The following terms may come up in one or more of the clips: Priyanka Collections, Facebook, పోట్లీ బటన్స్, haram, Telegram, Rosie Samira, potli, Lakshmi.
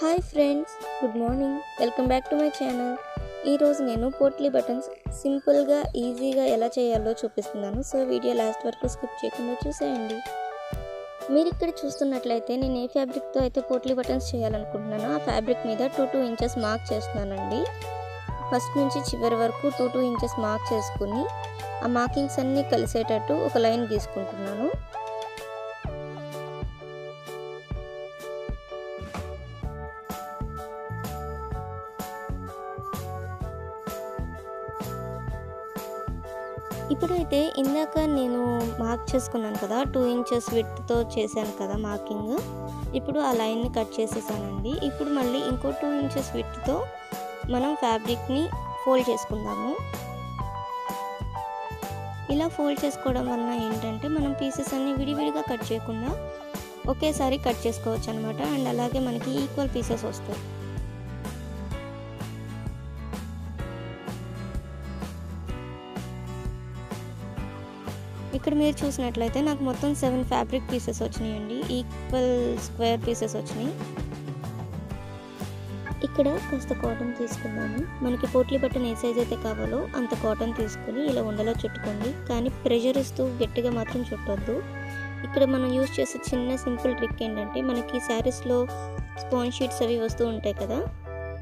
High friends good morning welcome back to my channel नैन पोटली buttons simple गा easy गा एला चेयालो चूपिस्तुन्नानु। सो वीडियो लास्ट वरकु स्किप चेयकुंडा चूसेयंडी। మీరు ఇక్కడ చూస్తున్నట్లయితే నేను ఏ ఫ్యాబ్రిక్ తో అయితే పోట్లీ బటన్స్ చేయాలనుకుంటున్నానో ఆ ఫ్యాబ్రిక్ మీద 2-2 ఇంచెస్ మార్క్ చేస్తున్నానండి। ఫస్ట్ నుంచి చివరి వరకు 2-2 ఇంచెస్ మార్క్ చేసుకుని ఆ మార్కింగ్స్ అన్ని కలిసేటట్టు ఒక లైన్ గీసుకుంటున్నాను। ఇప్పుడైతే ఇందాక నేను మార్క్ చేసుకున్నాను కదా 2 ఇంచెస్ విడ్త్ తో చేశాను కదా మార్కింగ్। ఇప్పుడు ఆ లైన్ ని కట్ చేసేసానండి। ఇప్పుడు మళ్ళీ ఇంకో 2 ఇంచెస్ విడ్త్ తో మనం ఫ్యాబ్రిక్ ని ఫోల్డ్ చేసుకుందాము। ఇలా ఫోల్డ్ చేసుకోవడం వల్ల ఏంటంటే మనం పీసెస్ అన్ని విడివిడిగా కట్ చేయకుండా ఒకేసారి కట్ చేసుకోవచ్చు అన్నమాట। అండ్ అలాగే మనకి ఈక్వల్ పీసెస్ వస్తాయి। ఇక్కడ మీరు చూసినట్లయితే నాకు మొత్తం 7 ఫ్యాబ్రిక్ పీసెస్ వచ్చాయండి, ఈక్వల్ స్క్వేర్ పీసెస్ వచ్చాయి। ఇక్కడ కొంత కాటన్ తీసుకున్నాను। మనకి పోట్లీ బటన్ ఏ సైజ్ అయితే కావాలో అంత కాటన్ తీసుకుని ఇలా ఉండలా చుట్టుకోండి, కానీ ప్రెషర్ ఇస్తూ గట్టిగా మాత్రం చుట్టొద్దు। ఇక్కడ మనం యూస్ చేసే చిన్న సింపుల్ ట్రిక్ ఏంటంటే మనకి సారీస్ లో స్పాంజ్ షీట్స్ అవి వస్తూ ఉంటాయి కదా,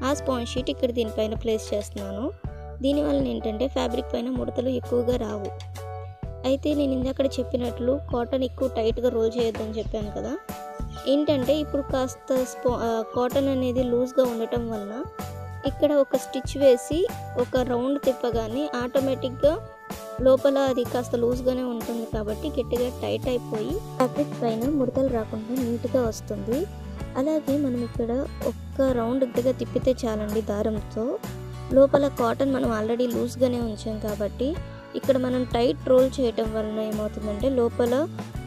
ఆ స్పాంజ్ షీట్ ఇక్కడ దీనిపైన ప్లేస్ చేస్తున్నాను। దీనివల్ల ఏంటంటే ఫ్యాబ్రిక్ పైన ముడతలు ఎక్కువగా రావు। అయితే నేను ఇందాక చెప్పినట్లు కాటన్ ఎక్కువ టైట్గా రోల్ చేయొద్దని చెప్పాను కదా, ఏంటంటే ఇప్పుడు కాస్త కాటన్ అనేది లూజ్గా ఉండటం వల్ల ఇక్కడ ఒక స్టిచ్ వేసి ఒక రౌండ్ తిప్పగానే ఆటోమేటిక్గా లోపల అది కాస్త లూజ్గానే ఉంటుంది కాబట్టి గట్టిగా టైట్ అయిపోయి ఫ్యాబ్రిక్ పైన ముడతలు రాకుండా నీట్గా వస్తుంది। అలాగే మనం ఇక్కడ ఒక్క రౌండ్ గట్టిగా తిప్పితే చాలండి దారంతో, లోపల కాటన్ మనం ఆల్రెడీ లూజ్గానే ఉంచాం కాబట్టి ఇక్కడ మనం టైట్ రోల్ చేయడం వలన ఏమవుతుందంటే లోపల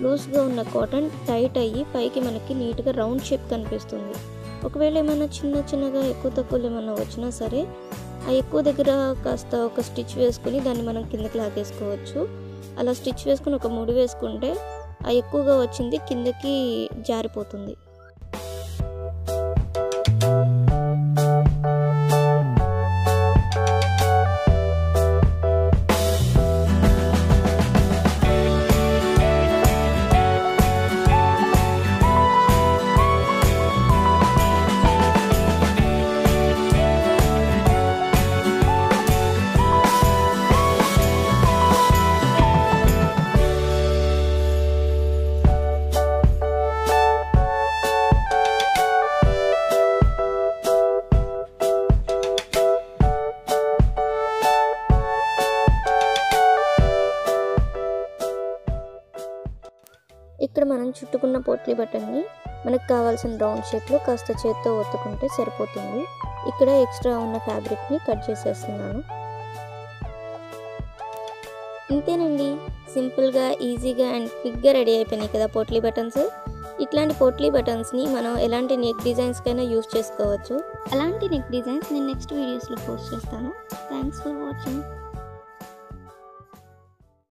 లూజ్గా ఉన్న కాటన్ టైట్ అయ్యి పైకి మనకి నీట్గా రౌండ్ షేప్ కనిపిస్తుంది। ఒకవేళ ఏమైనా చిన్నగా ఎక్కువ తక్కువలు ఏమైనా వచ్చినా సరే ఆ ఎక్కువ దగ్గర కాస్త ఒక స్టిచ్ వేసుకుని దాన్ని మనం కిందకి లాగేసుకోవచ్చు। అలా స్టిచ్ వేసుకుని ఒక ముడి వేసుకుంటే ఆ ఎక్కువగా వచ్చింది కిందకి జారిపోతుంది। ఇక్కడ మనం చుట్టుకున్న పోట్లీ బటన్ని మనకు కావాల్సిన రౌండ్ షేప్లో కాస్త చేత్తో ఒత్తుకుంటే సరిపోతుంది। ఇక్కడ ఎక్స్ట్రా ఉన్న ఫ్యాబ్రిక్ని కట్ చేసేస్తున్నాను। ఇంతేనండి, సింపుల్గా ఈజీగా అండ్ క్విక్గా రెడీ అయిపోయినాయి కదా పోట్లీ బటన్స్। ఇట్లాంటి పోట్లీ బటన్స్ని మనం ఎలాంటి నెక్ డిజైన్స్కైనా యూజ్ చేసుకోవచ్చు। అలాంటి నెక్ డిజైన్స్ నేను నెక్స్ట్ వీడియోస్లో పోస్ట్ చేస్తాను। Thanks for watching.